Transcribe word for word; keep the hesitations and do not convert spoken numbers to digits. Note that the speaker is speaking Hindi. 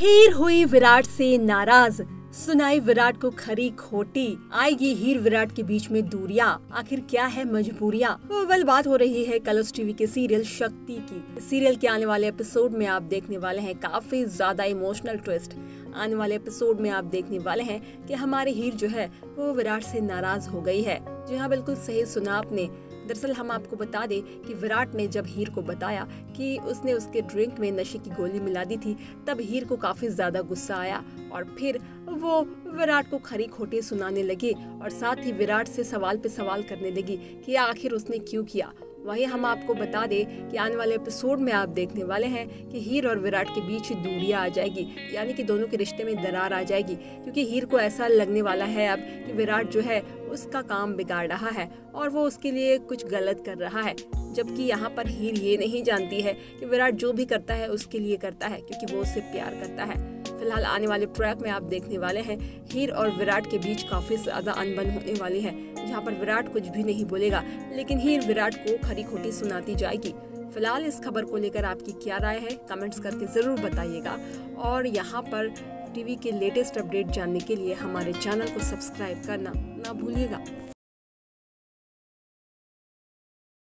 हीर हुई विराट से नाराज, सुनाई विराट को खरी खोटी, आएगी हीर विराट के बीच में दूरियां, आखिर क्या है मजबूरियां। तो वेल बात हो रही है कलर्स टीवी के सीरियल शक्ति की। सीरियल के आने वाले एपिसोड में आप देखने वाले हैं काफी ज्यादा इमोशनल ट्विस्ट। आने वाले एपिसोड में आप देखने वाले हैं कि हमारी हीर जो है वो विराट से नाराज हो गई है। जी हाँ, बिल्कुल सही सुना आपने। दरअसल हम आपको बता दें कि विराट ने जब हीर को बताया कि उसने उसके ड्रिंक में नशे की गोली मिला दी थी, तब हीर को काफी ज्यादा गुस्सा आया और फिर वो विराट को खरी खोटी सुनाने लगी और साथ ही विराट से सवाल पे सवाल करने लगी कि आखिर उसने क्यों किया। वहीं हम आपको बता दें कि आने वाले एपिसोड में आप देखने वाले हैं कि हीर और विराट के बीच दूरियां आ जाएगी, यानी कि दोनों के रिश्ते में दरार आ जाएगी, क्योंकि हीर को ऐसा लगने वाला है अब कि विराट जो है उसका काम बिगाड़ रहा है और वो उसके लिए कुछ गलत कर रहा है। जबकि यहाँ पर हीर ये नहीं जानती है कि विराट जो भी करता है उसके लिए करता है, क्योंकि वो उससे प्यार करता है। फिलहाल आने वाले ट्रैक में आप देखने वाले हैं हीर और विराट के बीच काफी ज्यादा अनबन होने वाली है, जहाँ पर विराट कुछ भी नहीं बोलेगा, लेकिन हीर विराट को खरी खोटी सुनाती जाएगी। फिलहाल इस खबर को लेकर आपकी क्या राय है, कमेंट्स करके जरूर बताइएगा। और यहाँ पर टीवी के लेटेस्ट अपडेट जानने के लिए हमारे चैनल को सब्सक्राइब करना ना भूलिएगा।